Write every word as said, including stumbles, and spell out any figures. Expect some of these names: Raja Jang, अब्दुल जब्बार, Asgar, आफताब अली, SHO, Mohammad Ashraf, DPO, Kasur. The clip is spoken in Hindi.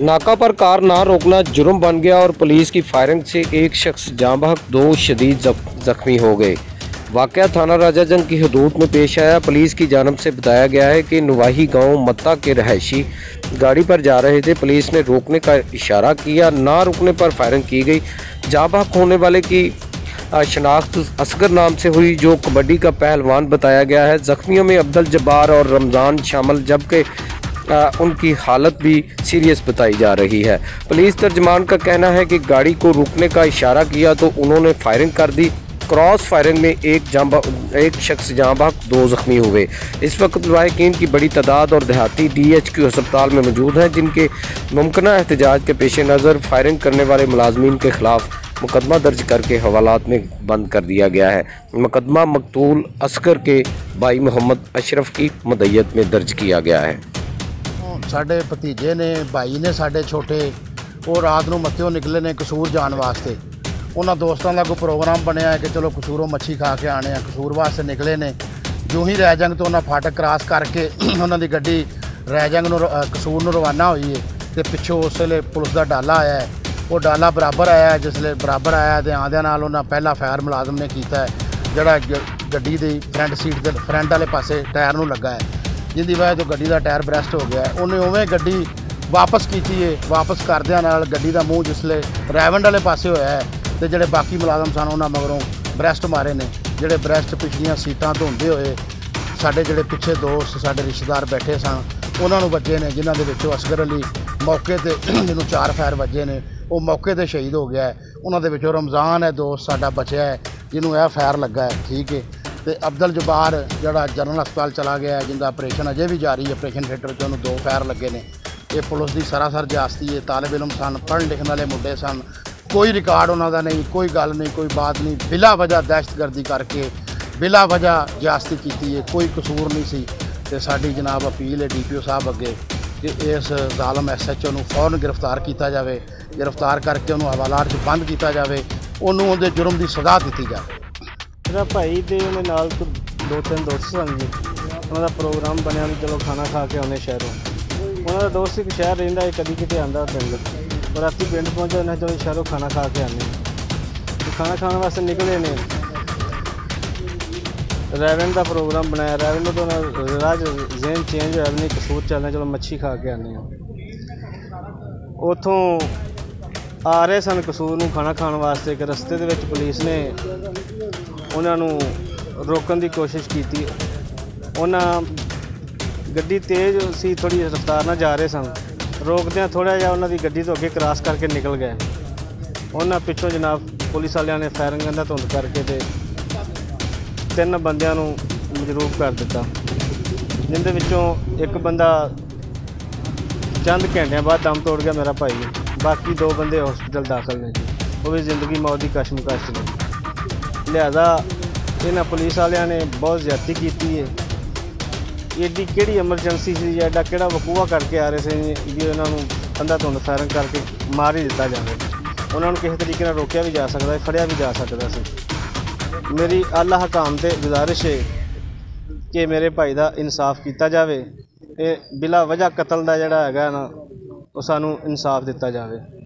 नाका पर कार ना रोकना जुर्म बन गया और पुलिस की फायरिंग से एक शख्स जाँ बहक, दो शदीद जख्मी हो गए। वाकया थाना राजा जंग की हदूद में पेश आया। पुलिस की जानब से बताया गया है कि नवाही गांव मत्ता के रहायशी गाड़ी पर जा रहे थे। पुलिस ने रोकने का इशारा किया, ना रुकने पर फायरिंग की गई। जाँ बहक होने वाले की शनाख्त असगर नाम से हुई, जो कबड्डी का पहलवान बताया गया है। जख्मियों में अब्दुल जब्बार और रमज़ान शामिल, जबकि उनकी हालत भी सीरियस बताई जा रही है। पुलिस तर्जमान का कहना है कि गाड़ी को रुकने का इशारा किया तो उन्होंने फायरिंग कर दी। क्रॉस फायरिंग में एक जांबा एक शख्स जाँ बहक, दो जख्मी हुए। इस वक्त लायकीन की बड़ी तादाद और देहाती डी एच क्यू अस्पताल में मौजूद हैं, जिनके मुमकिना एहतजाज के पेश नज़र फायरिंग करने वाले मुलाजमीन के खिलाफ मुकदमा दर्ज करके हवालात में बंद कर दिया गया है। मुकदमा मकतूल असगर के भाई मोहम्मद अशरफ की मदयत में दर्ज किया गया है। साढ़े भतीजे ने भाई ने साढ़े छोटे और रात को मत्तियों निकले ने कसूर जाने वास्ते। उन्होंने दोस्तों का कोई प्रोग्राम बनया कि चलो कसूरों मच्छी खा के आने कसूर वास्ते निकले ने। जो ही रैजंग तो उन्हें फाटक क्रॉस करके उन्होंने गड्डी रैजंग कसूर में रवाना हुई है तो पिछों उस वे पुलिस का डाला आया है। वो डाला बराबर आया, जिसले बराबर आया तो आंदियां नाल उन्हें पहला फायर मुलाजम ने किया जोड़ा गड्डी की फ्रंट सीट के फ्रंट वाले पासे टायर में लगा है, जिंदी वजह तो गड्डी का टायर ब्रस्ट हो गया। उन्हें उवें गड्डी वापस की है, वापस करदियां नाल गड्डी का मूँह जिसले रैवंड वाले पासे होया है तो जोड़े बाकी मुलाजम सन उन्होंने मगरों ब्रस्ट मारे ने। जोड़े ब्रस्ट पिछलियां सीटां धोंदे हुए साढ़े जोड़े पिछे दोस्त साढ़े रिश्तेदार बैठे सन उन्होंने वजे ने, जिन्हों के असगर अली मौके से जिन्होंने चार फायर वजे ने वो मौके से शहीद हो गया है। उन्होंने रमज़ान है दोस्त साडा बचया है जिन्होंने यह फायर लगा है, ठीक है। तो अब्दुल जब्बार जोड़ा जनरल हस्पताल चला गया है, जिनका ऑपरेशन अजे भी जारी है। ऑपरेशन थिएटर से उन्होंने दो फायर लगे ने। ये पुलिस की सरासर ज्यादती है। तालिब इलम सन, पढ़ने लिखने वाले मुंडे सन, कोई रिकॉर्ड उन्होंने नहीं, कोई गल नहीं, कोई बात नहीं। बिला वजह दहशतगर्दी करके बिला वजह ज्यादती की है, कोई कसूर नहीं सी। तो साड़ी जनाब अपील है डी पी ओ साहब अगे कि इस जालम एस एच ओ को फौरन गिरफ्तार किया जाए। गिरफ्तार करके उन्होंने हवालात बंद किया जाए, उन्होंने जुर्म की सज़ा दी जाए। मेरा भाई तो उन्होंने दो तीन दोस्त सन जी, उन्होंने प्रोग्राम बनया चलो खाना खा के आने शहरों। उन्होंने दोस्त एक शहर रहा है, कभी कितने आता पिंड, रात पिंड पहुँचा उन्हें चलो शहरों खाना खा के आने। खाना खाने वास्ते निकले ने, रैवन का प्रोग्राम बनाया। रैवन तो उन्होंने राज जेन चेंज होया, नहीं कसूर चलने चलो मच्छी खा के आने। उतों आ रहे सन कसूर में खाना खाने वास्ते, एक रस्ते पुलिस ने उन्होंने रोकने की कोशिश की। उन्होंने गड्डी तेज़ सी, थोड़ी रफ्तार ना जा रहे सन, रोकद थोड़ा जहा उन्होंने गड्डी तो अगे क्रॉस करके निकल गए। उन्होंने पिछों जनाब पुलिस वाले ने फायरिंग का धुंध करके ते तीन बंदियां नूं मजरूब कर दिता, जिंदे विचों एक बंदा चंद घंटियां बाद दम तोड़ गया मेरा भाई, बाकी दो बंदे हॉस्पिटल दाखिल ने, वो भी जिंदगी मौत की कशमकश ने। लिहाजा इन्होंने पुलिस वालिया ने बहुत ज्यादती की है। एडी केड़ी एमरजेंसी सी, एडा केड़ा वकूआ करके आ रहे थे भी उन्होंने अंधा धुंध फायरिंग करके मार ही दिता जाए। उन्होंने किसी तरीके से रोकया भी जा सकता है, फड़िया भी जा सकता है। मेरी आला हकाम से गुजारिश है कि मेरे भाई का इंसाफ किया जाए। ये बिला वजह कतल का जोड़ा है ना, वो सानू इंसाफ दिता जाए।